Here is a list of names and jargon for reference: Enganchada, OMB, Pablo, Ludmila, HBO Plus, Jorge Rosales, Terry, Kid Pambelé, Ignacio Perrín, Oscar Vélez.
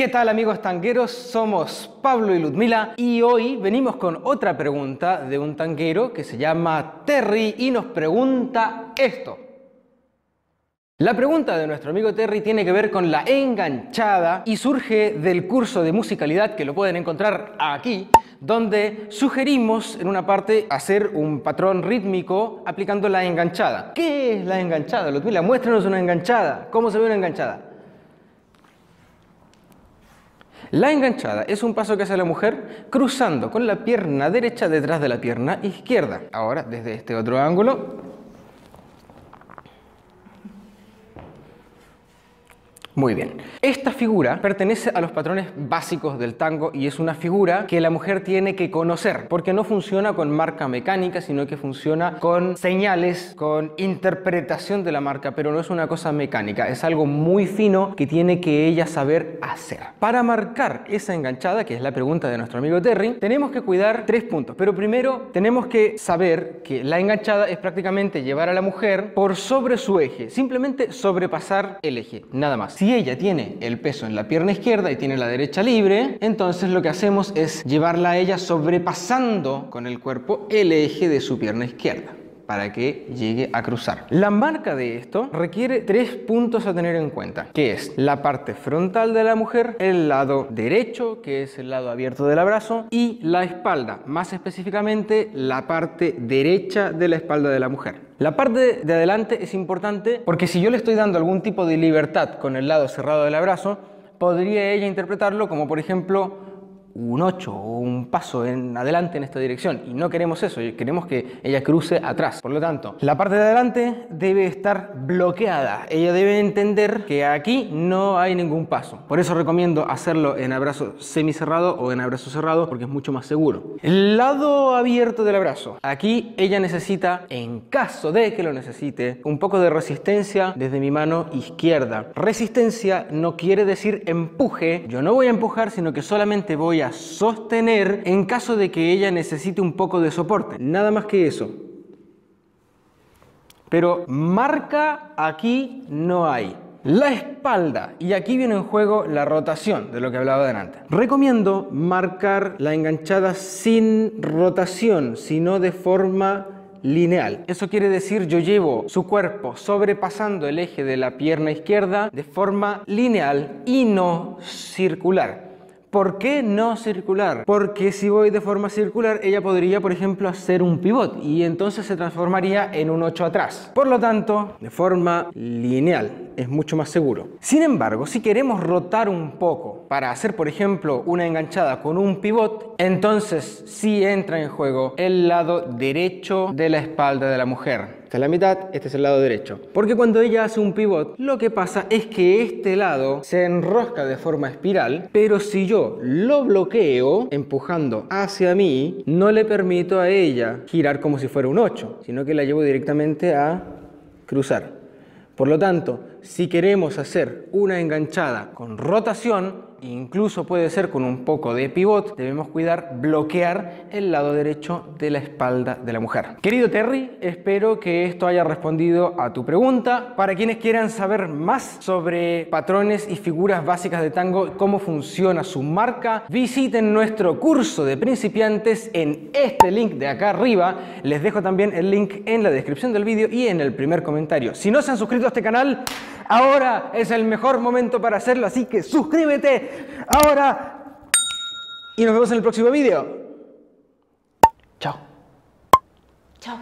¿Qué tal, amigos tangueros? Somos Pablo y Ludmila y hoy venimos con otra pregunta de un tanguero que se llama Terry y nos pregunta esto. La pregunta de nuestro amigo Terry tiene que ver con la enganchada y surge del curso de musicalidad que lo pueden encontrar aquí, donde sugerimos en una parte hacer un patrón rítmico aplicando la enganchada. ¿Qué es la enganchada? Ludmila, muéstranos una enganchada. ¿Cómo se ve una enganchada? La enganchada es un paso que hace la mujer cruzando con la pierna derecha detrás de la pierna izquierda. Ahora, desde este otro ángulo. Muy bien. Esta figura pertenece a los patrones básicos del tango y es una figura que la mujer tiene que conocer porque no funciona con marca mecánica, sino que funciona con señales, con interpretación de la marca, pero no es una cosa mecánica, es algo muy fino que tiene que ella saber hacer. Para marcar esa enganchada, que es la pregunta de nuestro amigo Terry, tenemos que cuidar tres puntos, pero primero tenemos que saber que la enganchada es prácticamente llevar a la mujer por sobre su eje, simplemente sobrepasar el eje, nada más. Si ella tiene el peso en la pierna izquierda y tiene la derecha libre, entonces lo que hacemos es llevarla a ella sobrepasando con el cuerpo el eje de su pierna izquierda para que llegue a cruzar. La marca de esto requiere tres puntos a tener en cuenta, que es la parte frontal de la mujer, el lado derecho, que es el lado abierto del brazo, y la espalda, más específicamente la parte derecha de la espalda de la mujer. La parte de adelante es importante porque si yo le estoy dando algún tipo de libertad con el lado cerrado del brazo, podría ella interpretarlo como, por ejemplo, un 8 o un paso en adelante en esta dirección. Y no queremos eso, queremos que ella cruce atrás. Por lo tanto, la parte de adelante debe estar bloqueada. Ella debe entender que aquí no hay ningún paso. Por eso recomiendo hacerlo en abrazo semicerrado o en abrazo cerrado porque es mucho más seguro. El lado abierto del abrazo. Aquí ella necesita, en caso de que lo necesite, un poco de resistencia desde mi mano izquierda. Resistencia no quiere decir empuje. Yo no voy a empujar, sino que solamente voy a sostener en caso de que ella necesite un poco de soporte, nada más que eso. Pero marca aquí no hay. La espalda, y aquí viene en juego la rotación de lo que hablaba delante. Recomiendo marcar la enganchada sin rotación, sino de forma lineal. Eso quiere decir yo llevo su cuerpo sobrepasando el eje de la pierna izquierda de forma lineal y no circular. ¿Por qué no circular? Porque si voy de forma circular, ella podría, por ejemplo, hacer un pivot y entonces se transformaría en un 8 atrás. Por lo tanto, de forma lineal es mucho más seguro. Sin embargo, si queremos rotar un poco para hacer, por ejemplo, una enganchada con un pivot, entonces sí entra en juego el lado derecho de la espalda de la mujer. Esta es la mitad, este es el lado derecho. Porque cuando ella hace un pivot, lo que pasa es que este lado se enrosca de forma espiral, pero si yo lo bloqueo empujando hacia mí, no le permito a ella girar como si fuera un 8, sino que la llevo directamente a cruzar. Por lo tanto, si queremos hacer una enganchada con rotación, incluso puede ser con un poco de pivot, debemos cuidar bloquear el lado derecho de la espalda de la mujer. Querido Terry, espero que esto haya respondido a tu pregunta. Para quienes quieran saber más sobre patrones y figuras básicas de tango, cómo funciona su marca, visiten nuestro curso de principiantes en este link de acá arriba. Les dejo también el link en la descripción del vídeo y en el primer comentario. Si no se han suscrito a este canal, ahora es el mejor momento para hacerlo, así que suscríbete ahora y nos vemos en el próximo video. Chao. Chao.